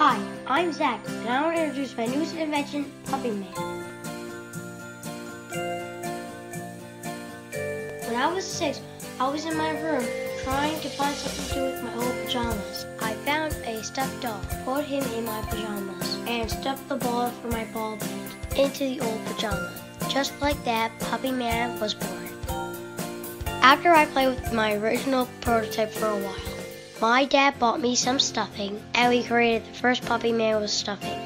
Hi, I'm Zach, and I want to introduce my newest invention, Puppy Man. When I was 6, I was in my room trying to find something to do with my old pajamas. I found a stuffed doll, put him in my pajamas, and stuffed the ball from my ball band into the old pajama. Just like that, Puppy Man was born. After I played with my original prototype for a while, my dad bought me some stuffing, and we created the first Puppy Man with stuffing.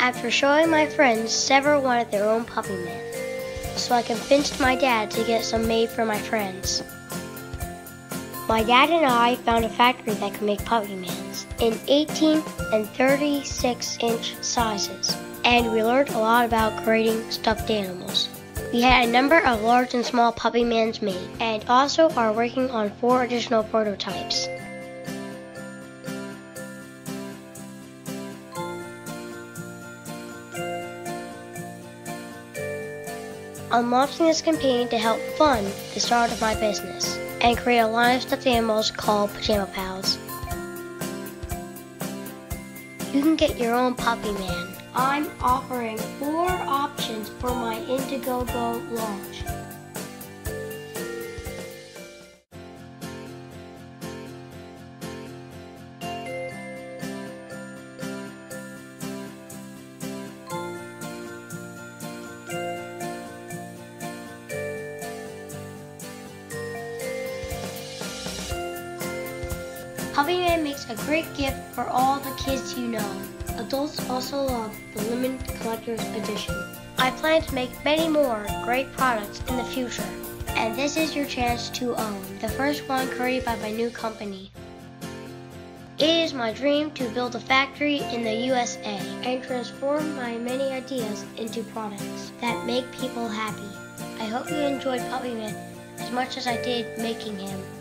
After showing my friends, several wanted their own Puppy Man, so I convinced my dad to get some made for my friends. My dad and I found a factory that could make Puppy Mans in 18 and 36-inch sizes. And we learned a lot about creating stuffed animals. We had a number of large and small Puppy Mans made, and also are working on 4 additional prototypes. I'm launching this campaign to help fund the start of my business and create a line of stuffed animals called Pajama Pals. You can get your own Puppy Man. I'm offering 4 options for my Indiegogo launch. Puppy Man makes a great gift for all the kids you know. Adults also love the limited collector's edition. I plan to make many more great products in the future, and this is your chance to own the first one created by my new company. It is my dream to build a factory in the USA and transform my many ideas into products that make people happy. I hope you enjoyed Puppy Man as much as I did making him.